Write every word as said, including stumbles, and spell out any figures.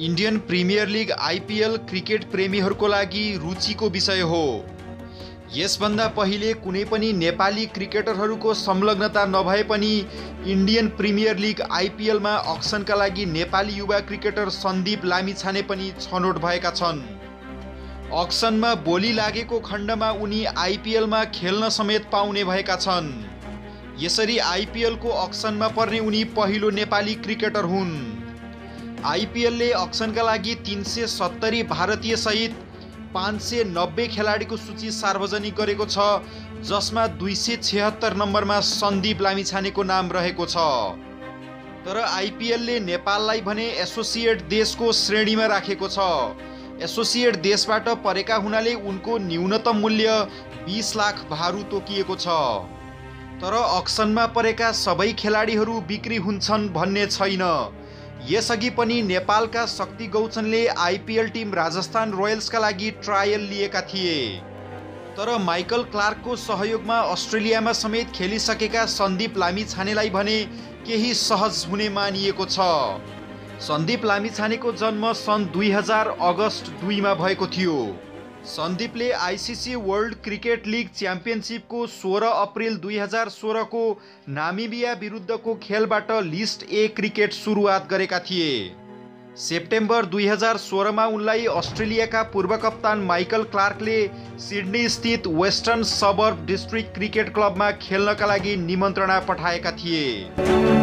Indian premier league IPL cricket प्रेमीहरूको लागि रुचिको विषय हो। यसभन्दा पहिले कुनै पनि नेपाली क्रिकेटरहरूको संलग्नता नभए पनि इन्डियन प्रिमियर लीग आईपीएल में अक्सनका लागि नेपाली युवा क्रिकेटर संदीप लामिछाने पनि छनोट भएका छन्। अक्सन में बोली लागेको खण्डमा उनी आईपीएल में खेल्न समेत पाउने भएका छन्। यसरी आईपीएल को अक्सन में पर्ने उनी पहिलो नेपाली क्रिकेटर हुन्। आईपीएल ले अक्सनका लागि तीन सौ सत्तरी भारतीय सहित पांच सौ नब्बे खिलाड़ी को सूची सार्वजनिक गरेको छ, जिसमें दुई सौ छिहत्तर नंबर में संदीप लामिछाने को नाम रहेको छ। तर आईपीएल ले नेपाललाई भने एसोसिएट देश को श्रेणी में राखेको छ। एसोसिएट देशबाट परेका हुनाले उनको न्यूनतम मूल्य बीस लाख भारु तोकिएको छ। तर अक्सन में परेका सबै खेलाडीहरू बिक्री हुन्छन् भन्ने छैन। यसअघि पनि नेपालका शक्ति गौचनले आईपीएल टीम राजस्थान रोयल्स का लागि ट्रायल लिएका थिए, तर माइकल क्लार्क को सहयोग में अस्ट्रेलिया में समेत खेलिसकेका संदीप लामिछानेलाई भने केही सहज हुने मानिएको छ। संदीप लामिछाने को जन्म सन् दुई हजार अगस्त दुई में भएको थियो। संदीपले ICC world cricket league championship को सोलह अप्रैल दुई हजार सोलह को नामीबिया विरुद्ध को खेलबाट लिस्ट ए क्रिकेट सुरुआत गरेका थिए। सेप्टेम्बर दुई हजार सोलह में उनलाई अस्ट्रेलिया का पूर्व कप्तान माइकल क्लार्कले सिडनी स्थित western suburb district cricket club में खेल्नका लागि निमन्त्रणा पठाएका थिए।